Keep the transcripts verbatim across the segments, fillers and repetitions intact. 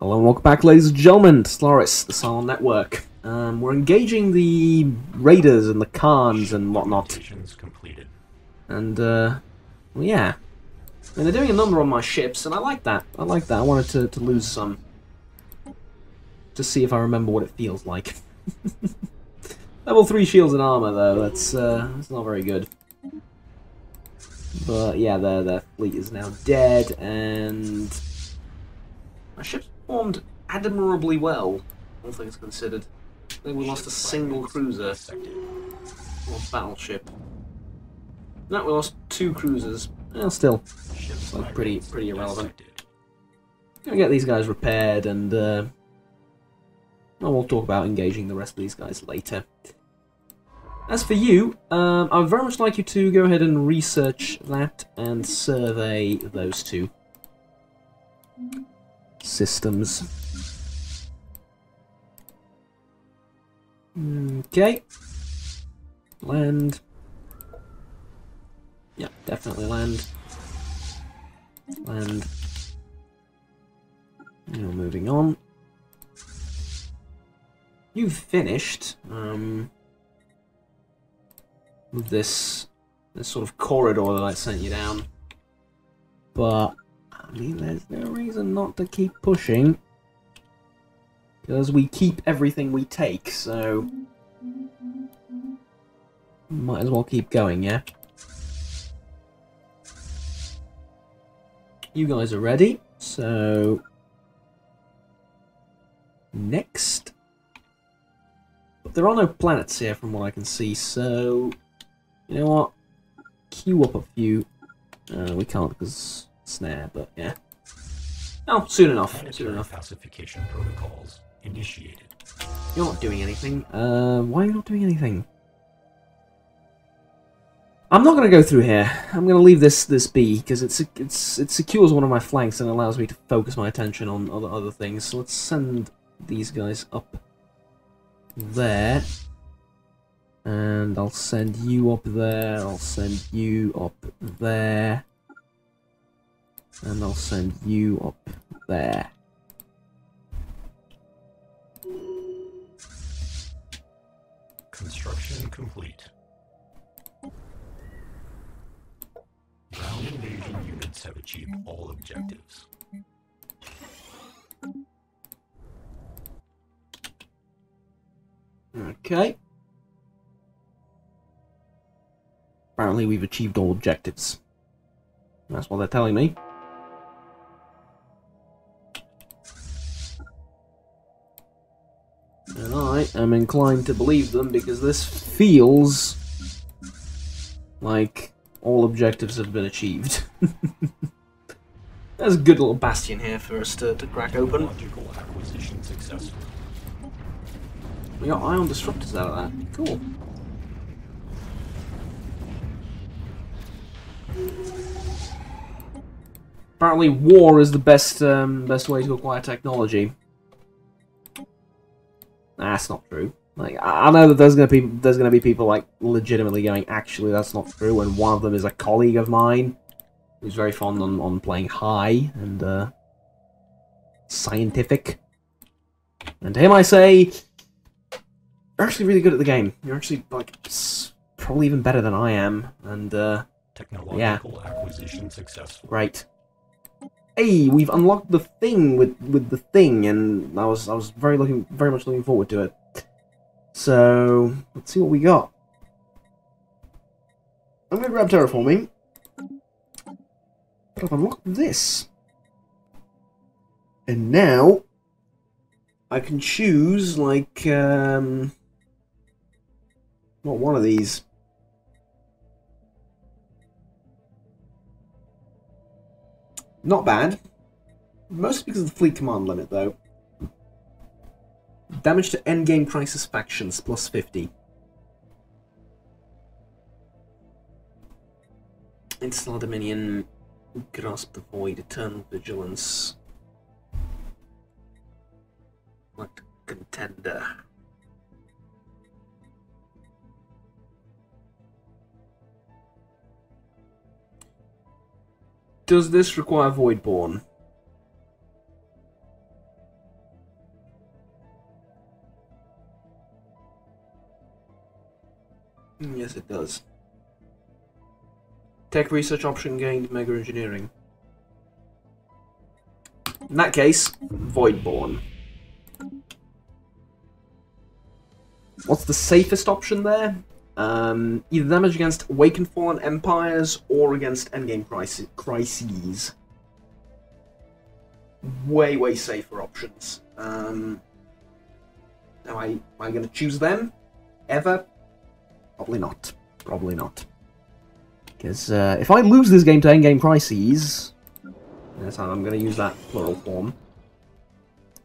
Hello and welcome back, ladies and gentlemen, to Laris, the Cylon Network. Um, we're engaging the raiders and the Khans and whatnot. And, uh, well, yeah. I mean, they're doing a number on my ships, and I like that. I like that. I wanted to, to lose some. To see if I remember what it feels like. Level three shields and armor, though. That's, uh, that's not very good. But, yeah, their, their fleet is now dead, and my ships performed admirably well, all things considered. I think we lost a single cruiser or battleship. No, we lost two cruisers. Well, still, it's like pretty, pretty irrelevant. Gonna get these guys repaired, and uh, we'll talk about engaging the rest of these guys later. As for you, um, I would very much like you to go ahead and research that and survey those two systems. Okay. Land. Yeah, definitely land. Land. Now moving on. You've finished um, with this this sort of corridor that I sent you down, but I mean, there's no reason not to keep pushing, because we keep everything we take, so might as well keep going, yeah? You guys are ready, so next. But there are no planets here from what I can see, so you know what? Queue up a few. Uh, we can't because snare, but yeah. Oh, soon enough. Soon enough. Pacification protocols initiated. You're not doing anything. Uh, why are you not doing anything? I'm not going to go through here. I'm going to leave this this be because it's it's it secures one of my flanks and allows me to focus my attention on other other things. So let's send these guys up there, and I'll send you up there. I'll send you up there. And I'll send you up there. Construction complete. Ground invasion units have achieved all objectives. Okay. Apparently we've achieved all objectives. That's what they're telling me. And I am inclined to believe them, because this feels like all objectives have been achieved. There's a good little bastion here for us to, to crack open. We got ion disruptors out of that. Cool. Apparently war is the best, um, best way to acquire technology. Nah, that's not true. Like, I know that there's gonna be there's gonna be people like legitimately going, actually that's not true, and one of them is a colleague of mine who's very fond on, on playing high and uh, scientific. And to him I say, you're actually really good at the game. You're actually like probably even better than I am. And uh, technological yeah. acquisition successful. Right. Hey, we've unlocked the thing with with the thing, and I was I was very looking very much looking forward to it. So let's see what we got. I'm gonna grab terraforming, but I've unlocked this, and now I can choose like um, not one of these. Not bad. Mostly because of the fleet command limit, though. Damage to endgame crisis factions, plus fifty. Insular Dominion, Grasp the Void, Eternal Vigilance. Like Contender. Does this require Voidborn? Yes, it does. Tech research option gained, mega engineering. In that case, Voidborn. What's the safest option there? Um, either damage against Wake and Fallen Empires or against endgame crises. Way, way safer options. Um, am I, am I going to choose them? Ever? Probably not. Probably not. Because uh, if I lose this game to endgame crises... Yes, I'm going to use that plural form.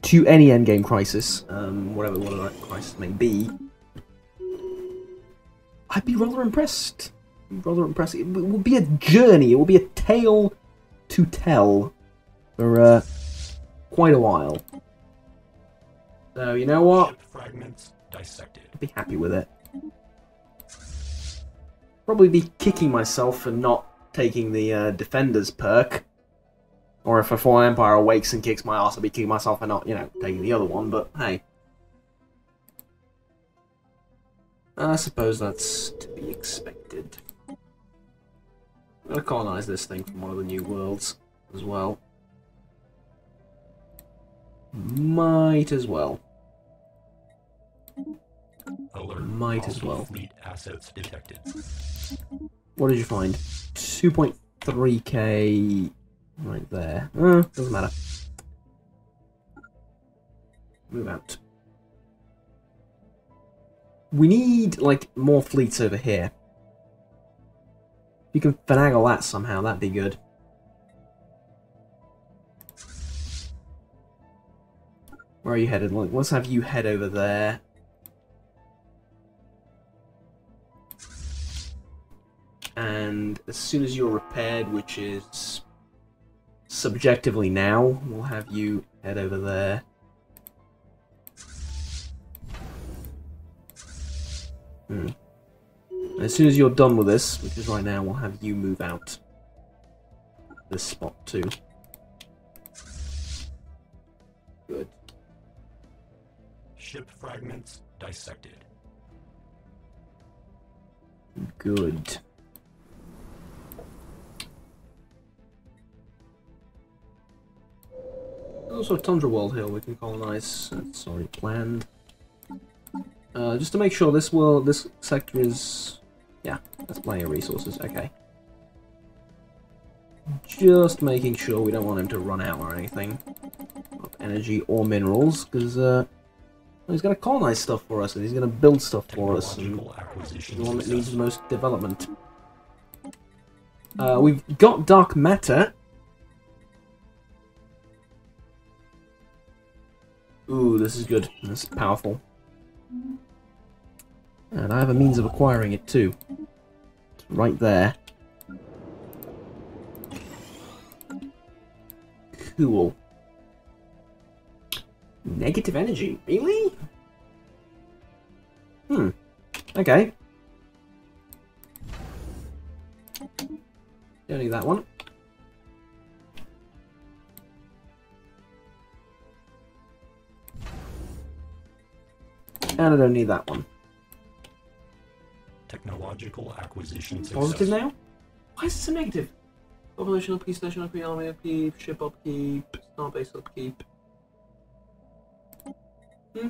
To any endgame crisis, um, whatever, whatever that crisis may be, I'd be rather impressed. Rather impressed. It would be a journey. It would be a tale to tell for uh, quite a while. So you know what? Fragments dissected. I'd be happy with it. Probably be kicking myself for not taking the uh, defenders perk. Or if a Fallen Empire awakes and kicks my ass, I'll be kicking myself for not, you know, taking the other one, but hey. I suppose that's to be expected. I'm gonna colonize this thing from one of the new worlds as well. Might as well. Alert. Might as well. Fleet assets detected. What did you find? two point three K... Right there. Uh, doesn't matter. Move out. We need, like, more fleets over here. If you can finagle that somehow, that'd be good. Where are you headed? Like, let's have you head over there. And as soon as you're repaired, which is... subjectively now, we'll have you head over there. Hmm. As soon as you're done with this, which is right now, we'll have you move out this spot too. Good. Ship fragments dissected. Good. Also, Tundra World here we can colonize. It's already planned. Uh, just to make sure this world, this sector is, yeah, that's plenty of resources. Okay. Just making sure we don't want him to run out or anything of energy or minerals, because uh, he's going to colonize stuff for us and he's going to build stuff for us. And the one that needs the most development. Uh, we've got dark matter. Ooh, this is good. This is powerful. And I have a means of acquiring it too. It's right there. Cool. Negative energy? Really? Hmm. Okay. Don't need that one. And I don't need that one. Technological acquisition success. Positive now? Why is this a negative? Population upkeep, station upkeep, army upkeep, ship upkeep, star base upkeep. Hmm.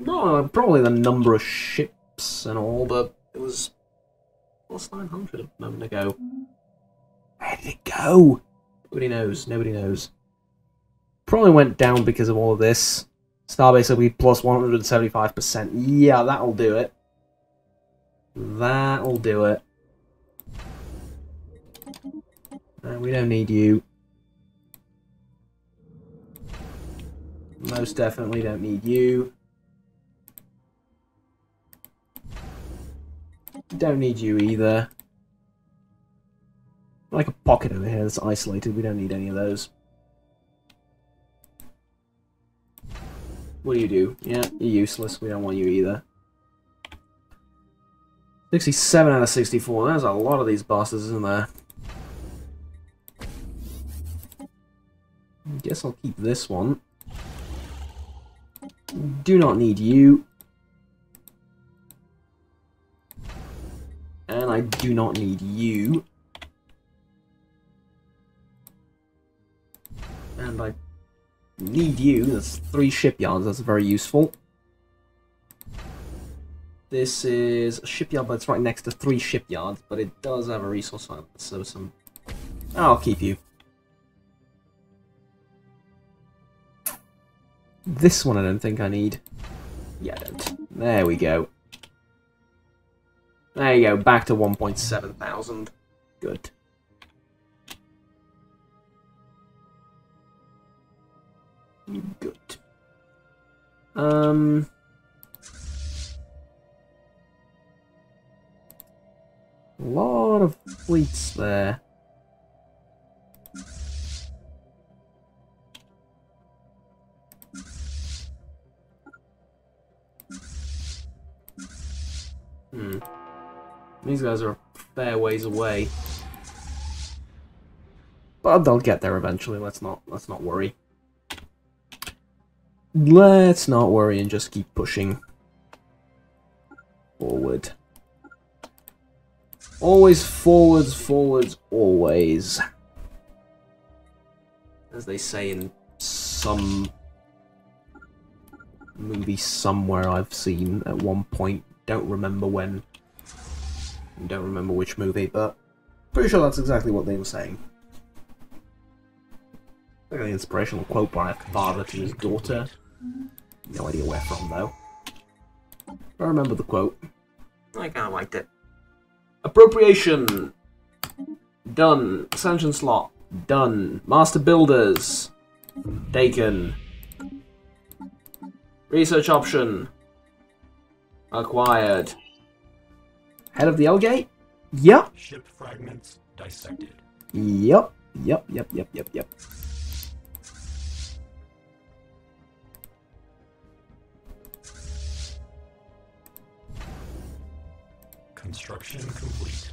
No, probably the number of ships and all, but it was plus nine hundred a moment ago. Where did it go? Nobody knows. Nobody knows. Probably went down because of all of this. Starbase will be plus one hundred seventy-five percent. Yeah, that'll do it. That'll do it. No, we don't need you. Most definitely don't need you. Don't need you either. Like a pocket over here that's isolated. We don't need any of those. What do you do? Yeah, you're useless. We don't want you either. sixty-seven out of sixty-four. There's a lot of these bastards in there. I guess I'll keep this one. Do not need you. And I do not need you. And I need you. That's three shipyards. That's very useful. This is a shipyard, but it's right next to three shipyards. But it does have a resource on it, so some... I'll keep you. This one I don't think I need. Yeah, I don't. There we go. There you go, back to one point seven thousand. Good. Good. Um... A lot of fleets there. Hmm. These guys are a fair ways away. But they'll get there eventually, let's not let's not worry. Let's not worry and just keep pushing forward. Always forwards, forwards, always. As they say in some movie somewhere I've seen at one point. Don't remember when. Don't remember which movie, but pretty sure that's exactly what they were saying. Look at the inspirational quote by a father to his daughter. No idea where from, though. I remember the quote. I kind of liked it. Appropriation! Done. Ascension slot. Done. Master builders. Taken. Research option. Acquired. Head of the L-gate? Yep. Ship fragments dissected. Yep. Yep, yep, yep, yep, yep. Construction complete.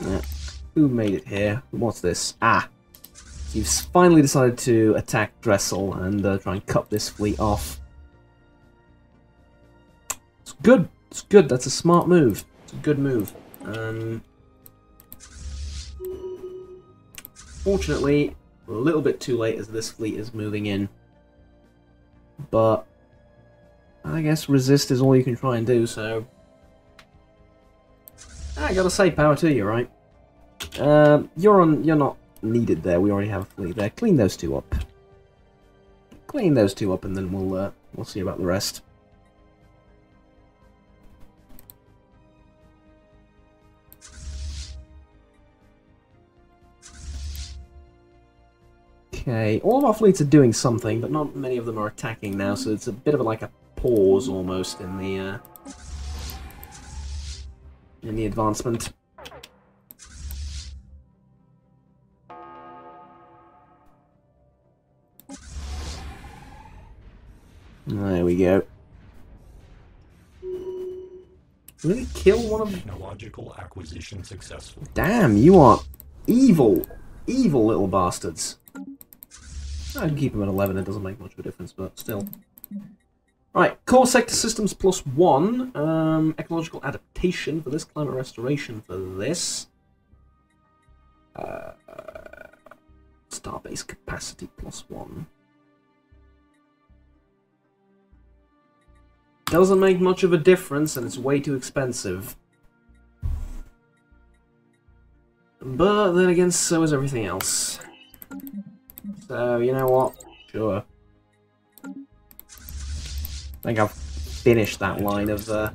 Yeah. Who made it here? What's this? Ah! You've finally decided to attack Dressel and uh, try and cut this fleet off. It's good! It's good, that's a smart move. It's a good move. Um... Fortunately, a little bit too late as this fleet is moving in. But I guess resist is all you can try and do, so... I gotta say, power to you, right? Um, you're on. You're not needed there. We already have a fleet there. Clean those two up. Clean those two up, and then we'll uh, we'll see about the rest. Okay, all of our fleets are doing something, but not many of them are attacking now, so it's a bit of a, like a pause almost in the uh, in the advancement. There we go. Really kill one of them? Technological acquisition successful. Damn, you are evil, evil little bastards. I can keep them at eleven, it doesn't make much of a difference, but still. Right, core sector systems plus one. Um, ecological adaptation for this, climate restoration for this. Uh, Starbase capacity plus one. Doesn't make much of a difference, and it's way too expensive. But then again, so is everything else. So, you know what? Sure. I think I've finished that line of... Uh...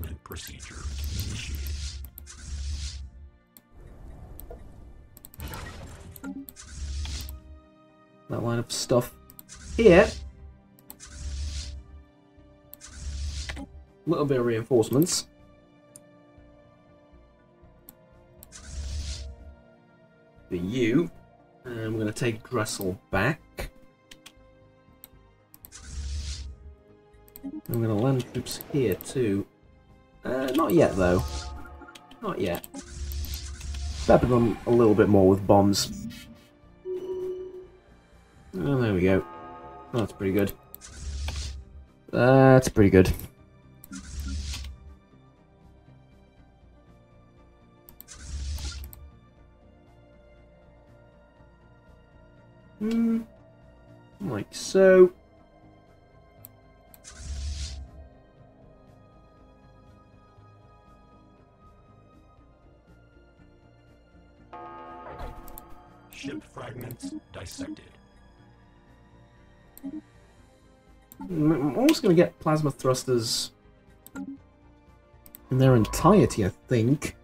That line of stuff here. A little bit of reinforcements. For you. And we're going to take Dressel back. I'm going to land troops here too. Uh, not yet, though. Not yet. Pepper them a little bit more with bombs. Oh, there we go. That's pretty good. That's pretty good. Hmm. Like so. Ship fragments dissected. I'm almost going to get plasma thrusters in their entirety, I think.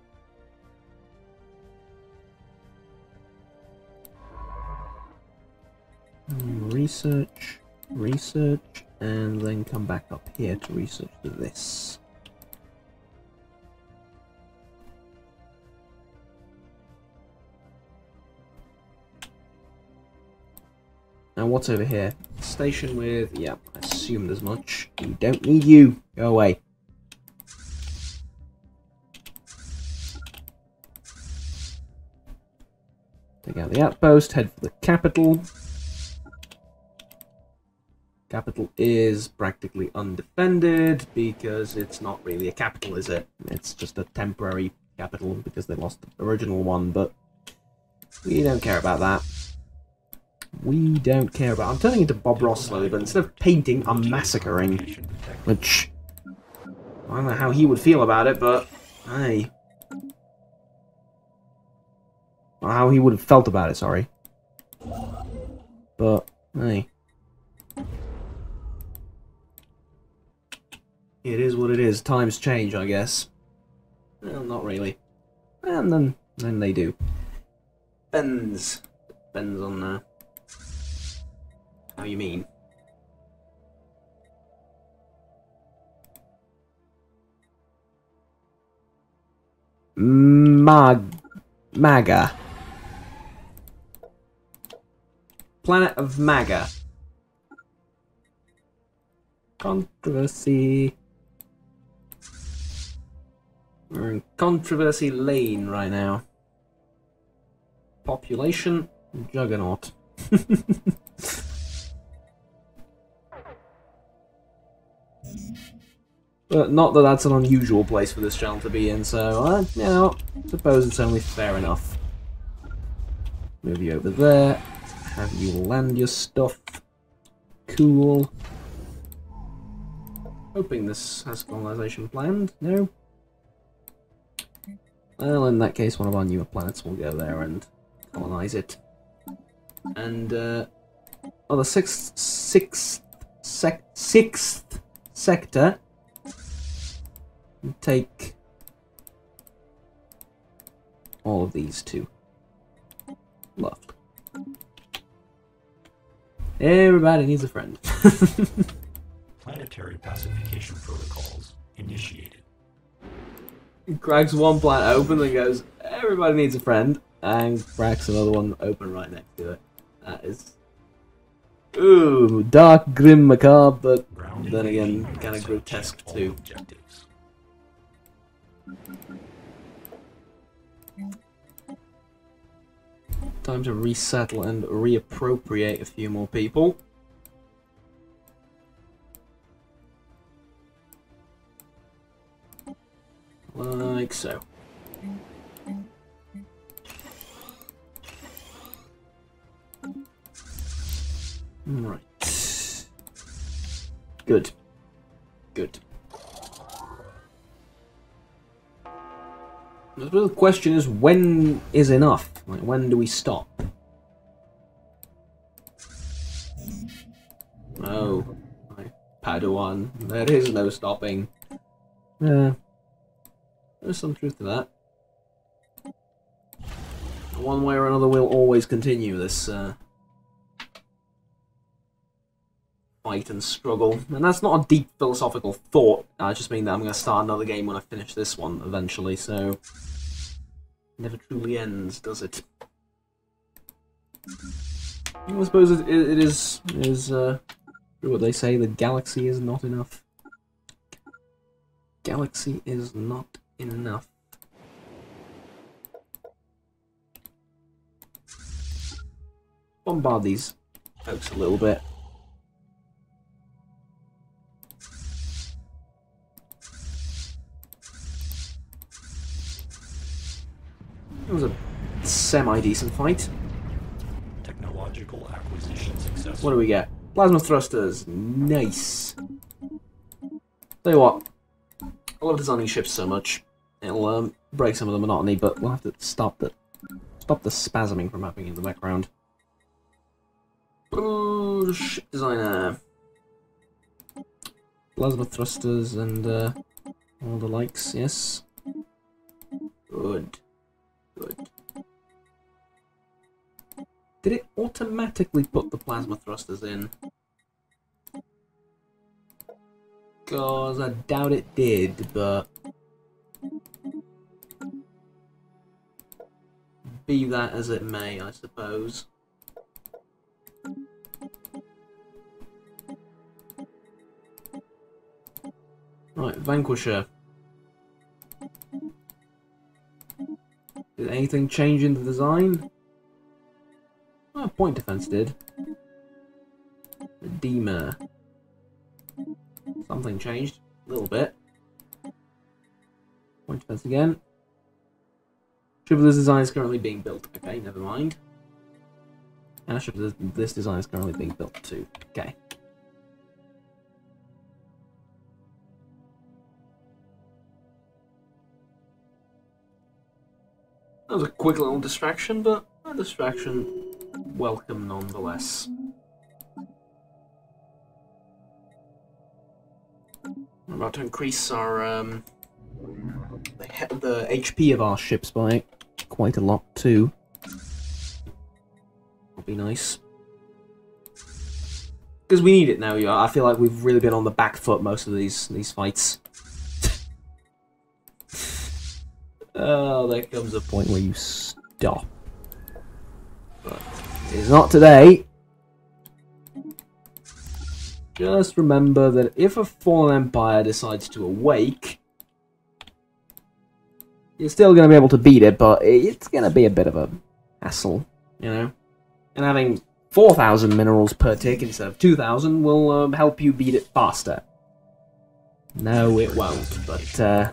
Research, research, and then come back up here to research this. And what's over here? Station with, yeah, I assumed as much. We don't need you. Go away. Take out the outpost, head for the capital. Capital is practically undefended because it's not really a capital, is it? It's just a temporary capital because they lost the original one, but we don't care about that. We don't care about. I'm turning into Bob Ross slowly, but instead of painting, I'm massacring. Which, I don't know how he would feel about it, but, hey. Or how he would have felt about it, sorry. But, hey. It is what it is. Times change, I guess. Well, not really. And then, then they do. Depends. Depends on, uh... how you mean? Mag... MAGA. Planet of MAGA. Controversy... We're in Controversy Lane right now. Population... Juggernaut. But not that that's an unusual place for this channel to be in, so, uh, you know, I suppose it's only fair enough. Move you over there, have you land your stuff. Cool. Hoping this has colonization planned, no? Well, in that case, one of our newer planets will go there and colonize it. And, uh, oh, the sixth, sixth, sec sixth sector. Take all of these two. Look. Everybody needs a friend. Planetary pacification protocols initiated. He cracks one planet open and goes, everybody needs a friend, and cracks another one open right next to it. That is... ooh, dark, grim, macabre, but Round then again, kind of grotesque too. Objectives. Time to resettle and reappropriate a few more people. Like so. Right. Good. Good. The question is, when is enough? Like, when do we stop? Oh, my Padawan, there is no stopping. Yeah, there's some truth to that. One way or another, we'll always continue this uh, fight and struggle. And that's not a deep philosophical thought. I just mean that I'm going to start another game when I finish this one eventually, so... never truly ends, does it? I suppose it, it, it is, it is uh, what they say, the galaxy is not enough. galaxy is not enough. Bombard these folks a little bit. It was a semi-decent fight. Technological acquisition success. What do we get? Plasma thrusters. Nice. Tell you what, I love designing ships so much. It'll um, break some of the monotony, but we'll have to stop the stop the spasming from happening in the background. Ooh, ship designer. Plasma thrusters and uh, all the likes. Yes. Good. Good. Did it automatically put the plasma thrusters in? Because I doubt it did, but be that as it may, I suppose. Right, Vanquisher. Did anything change in the design? Oh, point defense did. Redeemer. Something changed. A little bit. Point defense again. Ship of this design is currently being built. Okay, never mind. And a ship of this design is currently being built too. Okay. That was a quick little distraction, but a distraction welcome nonetheless. We're about to increase our um, the, the H P of our ships by quite a lot too. That'll be nice. Because we need it now. I feel like we've really been on the back foot most of these these fights. Oh, there comes a point where you stop. But it's not today. Just remember that if a fallen empire decides to awake, you're still going to be able to beat it, but it's going to be a bit of a hassle, you know? And having four thousand minerals per tick instead of two thousand will um, help you beat it faster. No, it won't, but... Uh,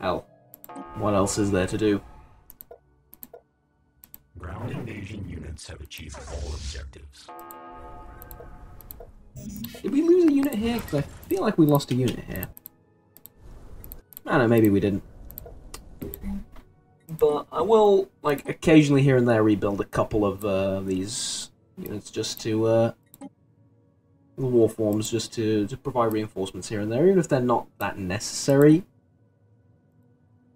hell, what else is there to do? Ground invasion units have achieved all objectives. Did we lose a unit here? Because I feel like we lost a unit here. I don't know, maybe we didn't. But I will, like, occasionally here and there rebuild a couple of uh, these units just to... Uh, the war forms, just to, to provide reinforcements here and there, even if they're not that necessary.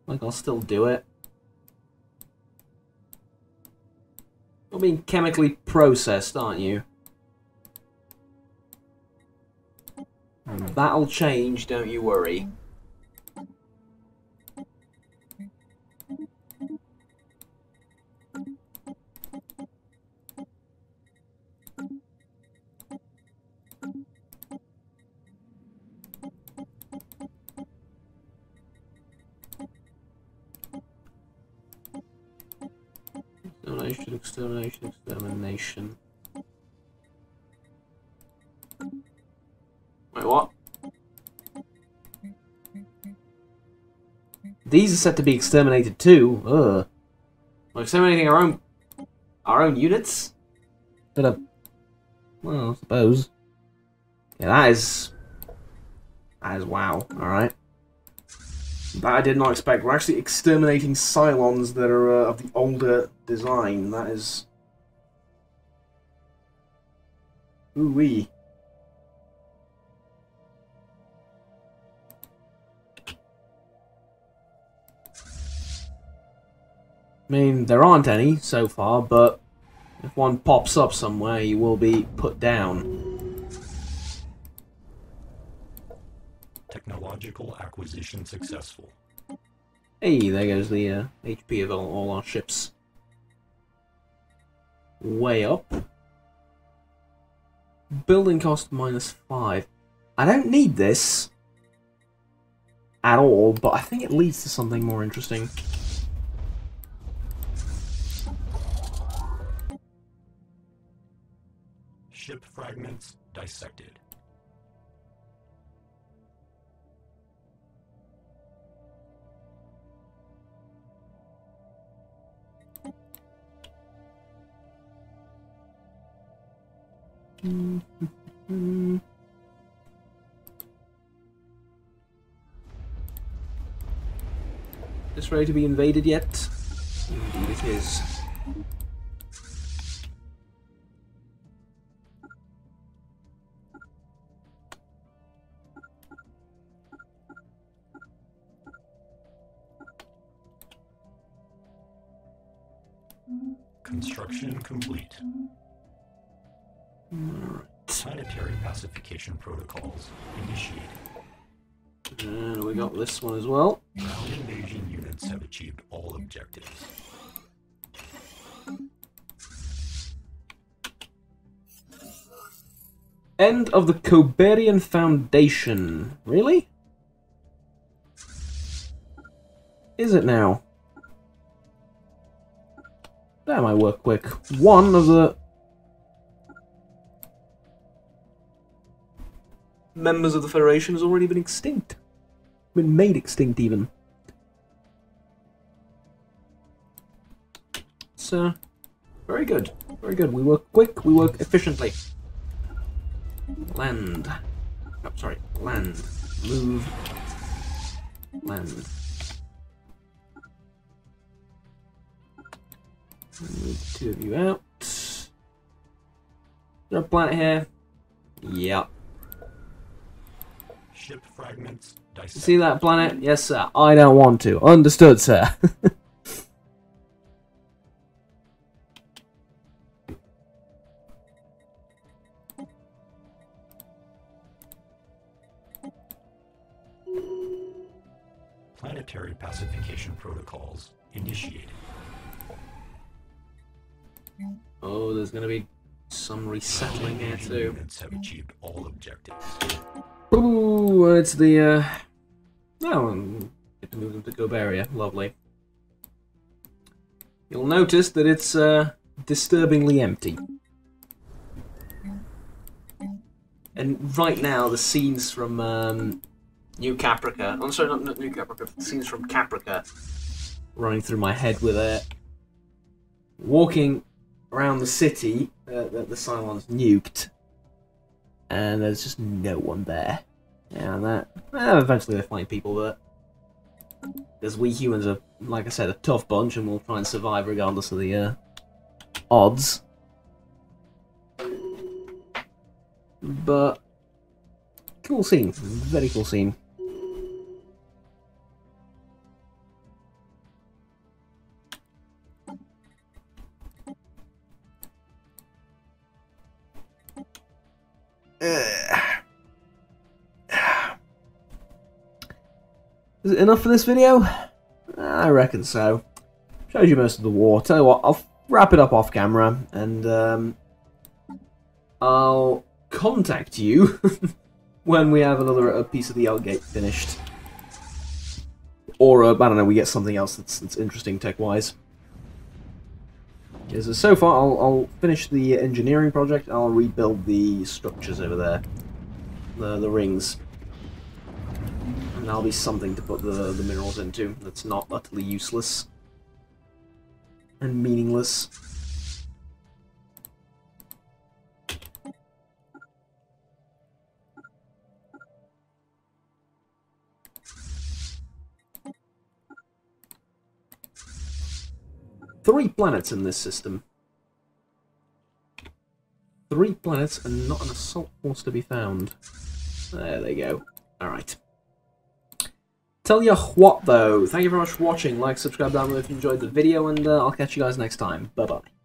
Like, I'll still do it. You're being chemically processed, aren't you? And that'll change, don't you worry. Extermination, extermination, extermination. Wait, what? These are set to be exterminated too. Ugh. We're exterminating our own, our own units. Bit of, well, I suppose. Yeah, that is, that is wow. All right. That I did not expect. We're actually exterminating Cylons that are uh, of the older design. That is... Ooh-wee. I mean, there aren't any so far, but if one pops up somewhere, you will be put down. Technological acquisition successful. Hey, there goes the uh, H P of all, all our ships. Way up. Building cost minus five. I don't need this. at all, but I think it leads to something more interesting. Ship fragments dissected. Mm-hmm. Is this ready to be invaded yet? Indeed it is. Construction complete. Alright. Planetary pacification protocols initiated. And we got this one as well. Ground invasion units have achieved all objectives. End of the Coberian Foundation. Really? Is it now? Damn, I work quick. One of the members of the Federation has already been extinct. Been made extinct, even. So, very good. Very good. We work quick, we work efficiently. Land. Oh, sorry. Land. Move. Land. Move the two of you out. Is there a planet here? Yep. Ship fragments. Dissect. See that planet? Yes, sir. I don't want to. Understood, sir. Planetary pacification protocols initiated. Oh, there's going to be some resettling here too. Units have achieved all objectives. Ooh, it's the, uh... oh, and get to move them to Goberia. Lovely. You'll notice that it's, uh, disturbingly empty. And right now, the scenes from, um, New Caprica... I'm sorry, not New Caprica, the scenes from Caprica running through my head with it. Walking around the city uh, that the Cylons nuked. And there's just no one there. Yeah, and that... Well, eventually they find people, but... Because we humans are, like I said, a tough bunch, and we'll try and survive regardless of the, uh... odds. But... Cool scene. Very cool scene. Is it enough for this video? I reckon so. Shows you most of the war. Tell you what, I'll wrap it up off camera, and um, I'll contact you when we have another a piece of the L-gate finished. Or, uh, I don't know, we get something else that's, that's interesting tech-wise. Because so far, I'll, I'll finish the engineering project, and I'll rebuild the structures over there. The, the rings. And that'll be something to put the, the minerals into that's not utterly useless and meaningless. Three planets in this system. Three planets and not an assault force to be found. There they go. Alright. Tell you what though, thank you very much for watching, like, subscribe down below if you enjoyed the video, and uh, I'll catch you guys next time. Bye bye.